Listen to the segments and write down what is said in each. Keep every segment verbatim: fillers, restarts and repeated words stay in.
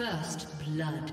First blood.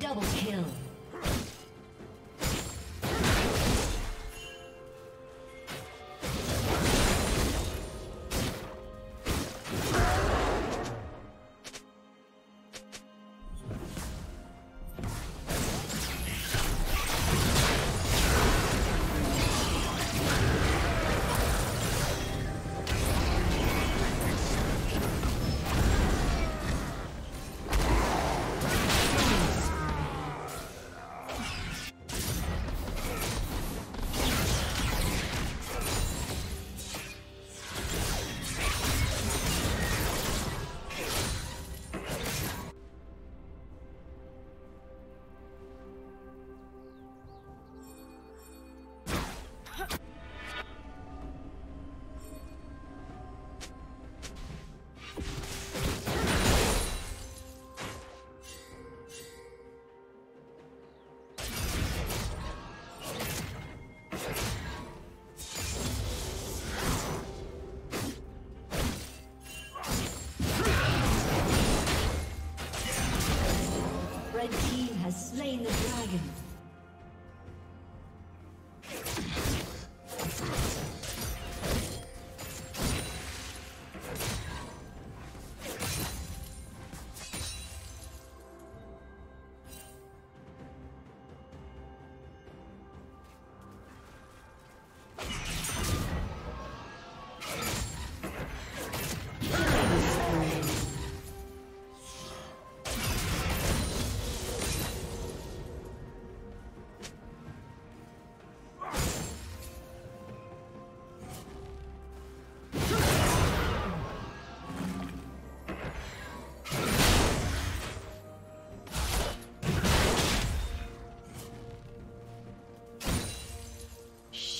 Double kill.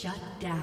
Shut down.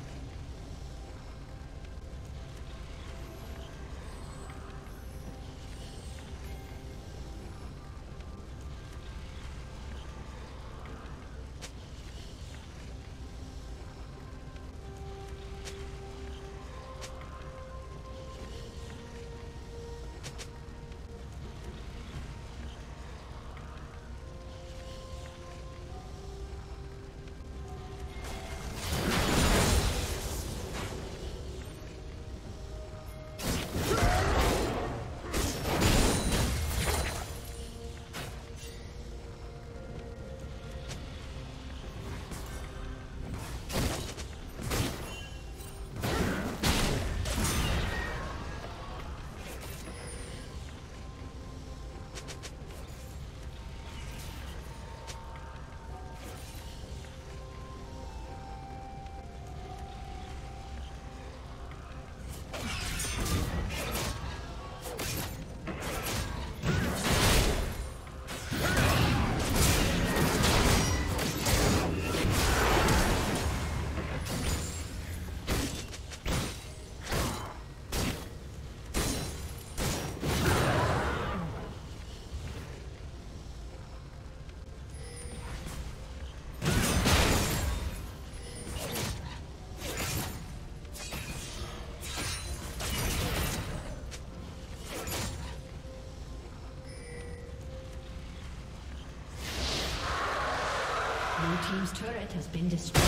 Blue team's turret has been destroyed.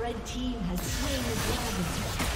Red team has slain the dragon.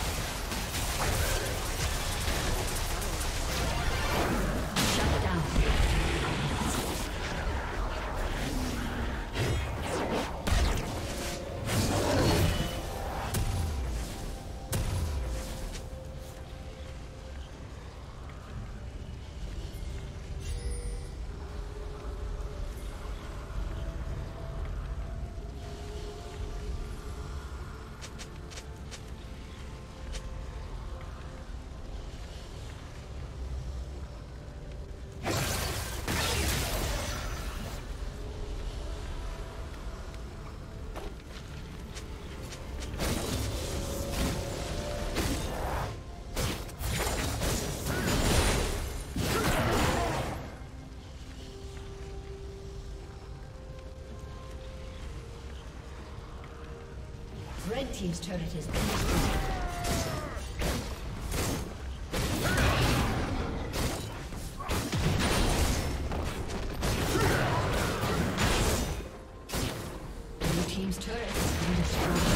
Red team's turret has been destroyed.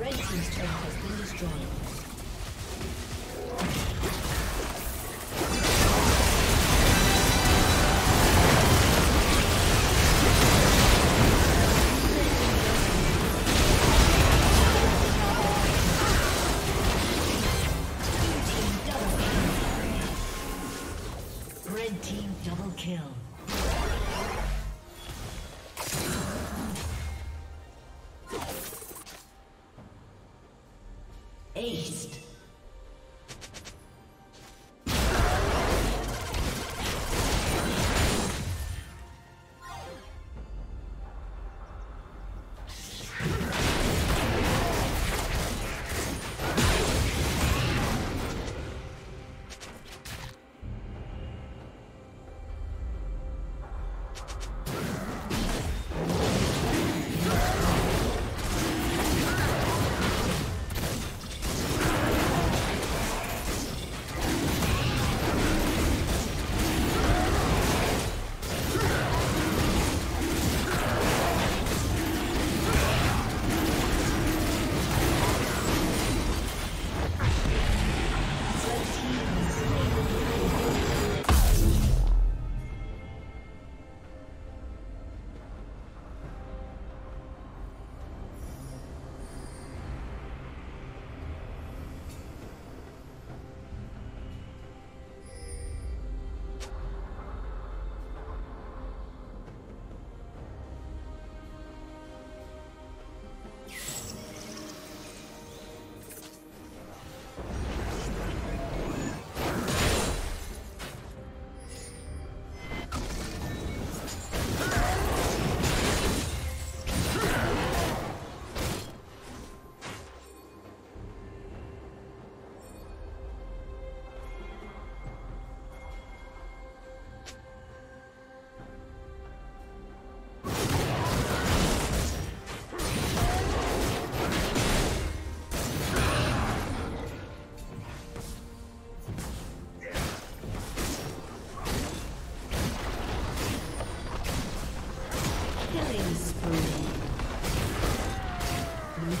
Red team's turret has been destroyed.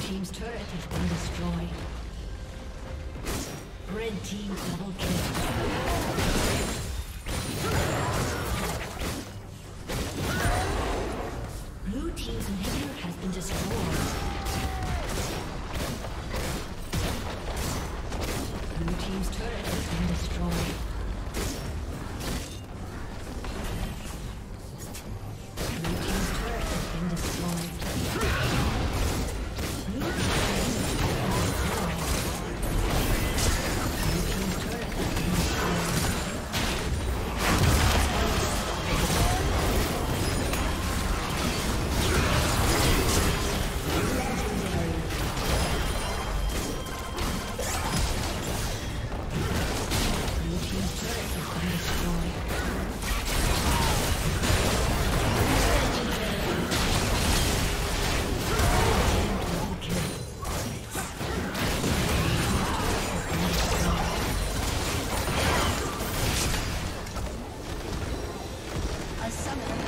Team's turret has been destroyed. Red team double kill. Summit.